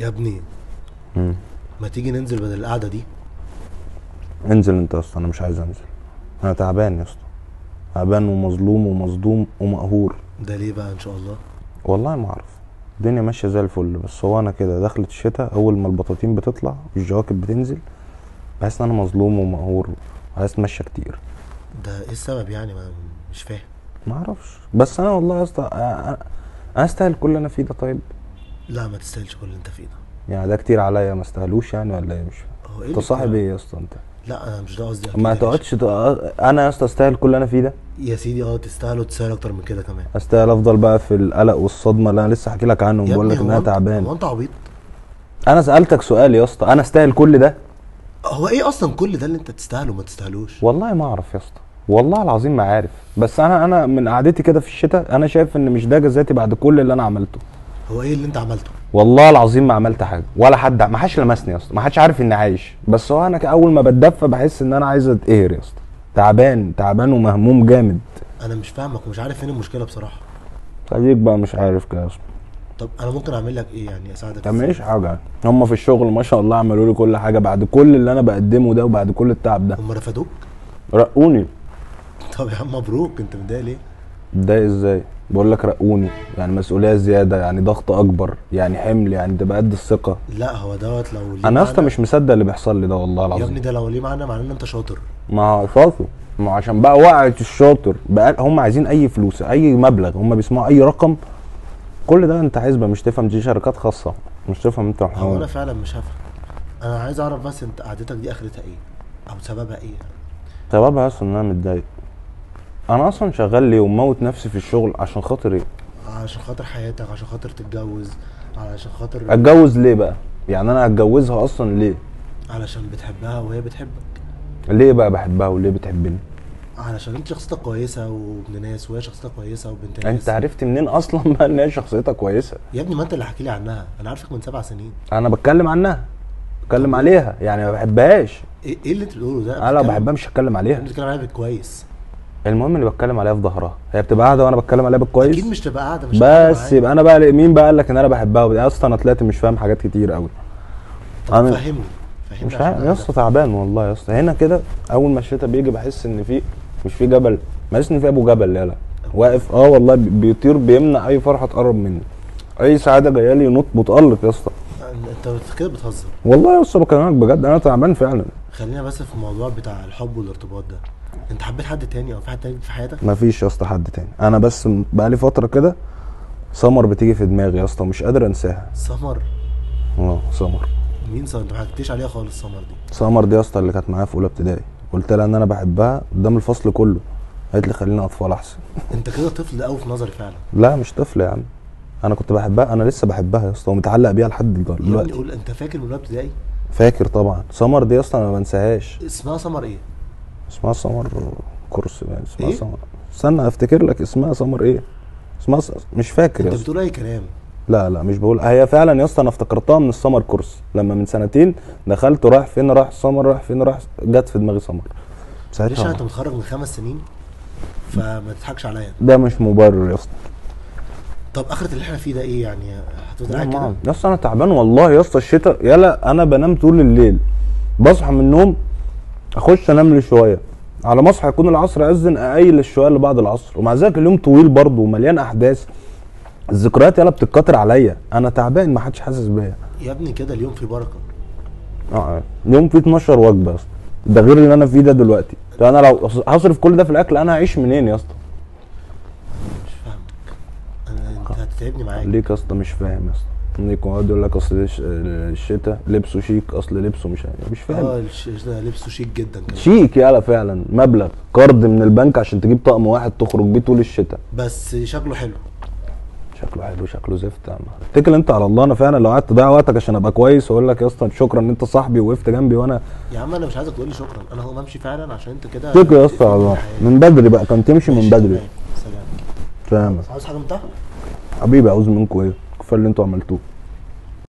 يا ابني ما تيجي ننزل بدل القعده دي؟ انزل انت يا اسطى، انا مش عايز انزل، انا تعبان يا اسطى، تعبان ومظلوم ومصدوم ومقهور. ده ليه بقى ان شاء الله؟ والله ما اعرف، الدنيا ماشيه زي الفل، بس هو انا كده دخلت الشتاء، اول ما البطاطين بتطلع والجواكب بتنزل بحس ان انا مظلوم ومقهور وعايز اتمشى كتير. ده ايه السبب يعني؟ ما مش فاهم. ما اعرفش، بس انا والله يا اسطى انا استاهل كل اللي انا فيه ده؟ طيب لا ما تستاهلش كل اللي انت فيه ده، يعني ده كتير عليا، ما استاهلوش يعني ولا ايه؟ مش فاهم. انت صاحب ايه يا اسطى انت؟ لا انا مش ده قصدي. ما تقعدش انا يا اسطى استاهل كل اللي انا فيه ده يا سيدي. اه تستاهل، وتستاهل اكتر من كده كمان. استاهل افضل بقى في القلق والصدمه اللي انا لسه حكي لك عنهم، بقول لك ان انا تعبان. هو انت عبيط؟ انا سالتك سؤال يا اسطى، انا استاهل كل ده؟ هو ايه اصلا كل ده اللي انت تستاهله ما تستاهلوش؟ والله ما اعرف يا اسطى، والله العظيم ما عارف، بس انا من قعدتي كده في الشتاء انا شايف ان مش ده جزاتي بعد كل اللي انا عملته. هو ايه اللي انت عملته؟ والله العظيم ما عملت حاجه، ولا حد، ما حدش لمسني يا اسطى، ما حدش عارف اني عايش، بس هو انا اول ما بتدفى بحس ان انا عايز اتقهر يا اسطى، تعبان تعبان ومهموم جامد. انا مش فاهمك ومش عارف فين المشكله بصراحه. خليك بقى مش عارف كده يا اسطى. طب انا ممكن اعمل لك ايه يعني؟ اساعدك؟ ما تعمليش حاجه، هم في الشغل ما شاء الله عملوا لي كل حاجه بعد كل اللي انا بقدمه ده وبعد كل التعب ده. هم رفضوك؟ رقوني. طب يا عم مبروك، انت متضايق ليه؟ متضايق ازاي؟ بقول لك رقوني، يعني مسؤوليه زياده، يعني ضغط اكبر، يعني حمل، يعني تبقى قد الثقه. لا هو دوت لو ليه. انا يا اسطى مش مصدق اللي بيحصل لي ده والله العظيم. يا ابني ده لو ليه معنى ان انت شاطر. ما هو شاطر، ما عشان بقى وقعة الشاطر بقى، هم عايزين اي فلوس، اي مبلغ، هم بيسمعوا اي رقم. كل ده انت حسبه، مش تفهم، دي شركات خاصه، مش تفهم انت محمد. هو انا فعلا مش هفهم، انا عايز اعرف بس انت قعدتك دي اخرتها ايه؟ او سببها ايه؟ سببها اصلا ان انا متضايق، انا اصلا شغال ليه وموت نفسي في الشغل عشان خاطر ايه؟ عشان خاطر حياتك، عشان خاطر تتجوز، علشان خاطر اتجوز ليه بقى؟ يعني انا هتجوزها اصلا ليه؟ علشان بتحبها وهي بتحبك. ليه بقى بحبها وليه بتحبني؟ علشان انت شخصيتك كويسه وابن ناس، وهي شخصيتها كويسه وبنت ناس. انت عرفت منين اصلا بقى ان هي شخصيتها كويسه؟ يا ابني ما انت اللي حكي لي عنها، انا عارفك من 7 سنين. انا بتكلم عنها، بتكلم عليها، يعني ما بحبهاش. ايه اللي انت بتقوله ده؟ انا لو بحبها مش هتكلم عليها. انت بتتكلم عليها بالكويس. المهم اللي بتكلم عليها في ظهرها، هي بتبقى قاعده وانا بتكلم عليها بالكويس. اكيد مش تبقى قاعده، مش بس يبقى انا بقى مين بقى قال لك ان انا بحبها؟ يا اسطى انا طلعت مش فاهم حاجات كتير قوي. انا فاهمني مش عارف يا اسطى، تعبان والله يا اسطى. هنا كده اول ما الشتا بيجي بحس ان في مش في جبل، بحس ان في ابو جبل، يلا واقف اه والله بيطير، بيمنع اي فرحه تقرب مني، اي سعاده جايه لي ينط متالق يا اسطى. انت كده بتهزر؟ والله يا اسطى بكلمك بجد، انا تعبان فعلا. خلينا بس في الموضوع بتاع الحب والارتباط ده، انت حبيت حد تاني او في حد تاني في حياتك؟ مفيش يا اسطى حد تاني، انا بس بقالي فتره كده سمر بتيجي في دماغي يا اسطى، مش قادر انساها. سمر؟ اه سمر. مين سمر؟ انت ما حكيتليش عليها خالص. سمر دي، سمر دي يا اسطى اللي كانت معايا في اولى ابتدائي، قلت لها ان انا بحبها قدام الفصل كله، قالت لي خلينا اطفال احسن. انت كده طفل قوي في نظري فعلا. لا مش طفل يا عم، انا كنت بحبها، انا لسه بحبها يا اسطى ومتعلق بيها لحد دلوقتي. يعني انت فاكر من اولى ابتدائي؟ فاكر طبعا. سمر دي يا اسطى انا ما بنساهاش. اسمها سمر ايه؟ اسمها سمر كرسي يعني، اسمها إيه؟ سمر، استنى افتكر لك اسمها سمر ايه؟ اسمها مش فاكر. انت بتقول اي كلام. لا لا مش بقول، هي فعلا يا اسطى انا افتكرتها من السمر كرسي، لما من 2 سنين دخلت ورايح فين رايح سمر، رايح فين رايح، جت في دماغي سمر ساعتها. ليش انت متخرج من 5 سنين؟ فما تضحكش عليا، ده مش مبرر يا اسطى. طب اخرة اللي احنا فيه ده ايه يعني؟ هتودعك كده يا اسطى؟ انا تعبان والله يا اسطى، الشتاء يلا انا بنام طول الليل، بصحى من النوم اخش انام لي شويه، على ما اصحى يكون العصر اذن، اقيل الشويه اللي بعد العصر، ومع ذلك اليوم طويل برضه ومليان احداث، الذكريات يلا بتتكتر عليا، انا تعبان ما حدش حاسس بيا. يا ابني كده اليوم فيه بركه. اه اليوم فيه 12 وجبه يا اسطى، ده غير اللي انا فيه ده دلوقتي، ده انا لو هصرف كل ده في الاكل انا هعيش منين يا اسطى؟ مش فاهمك، انت هتتعبني معاك ليك يا اسطى، مش فاهم يا اسطى. يقعد يقول لك اصل الشتاء لبسه شيك، اصل لبسه مش فاهم. اه لبسه شيك جدا كمان. شيك يالا فعلا، مبلغ قرض من البنك عشان تجيب طقم واحد تخرج بيه طول الشتاء، بس شكله حلو. شكله حلو، شكله زفت يا عم، اتكل انت على الله. انا فعلا لو قعدت تضيع وقتك عشان ابقى كويس واقول لك يا اسطى شكرا ان انت صاحبي ووقفت جنبي، وانا يا عم انا مش عايزك تقول لي شكرا، انا هقوم امشي فعلا عشان انت كده. اتكل يا اسطى على الله، من بدري بقى كان تمشي من بدري. سلام. عاوز حاجه من تحت؟ حبيبي عاوز منكم ايه؟ كفايه اللي انتوا عملتوه.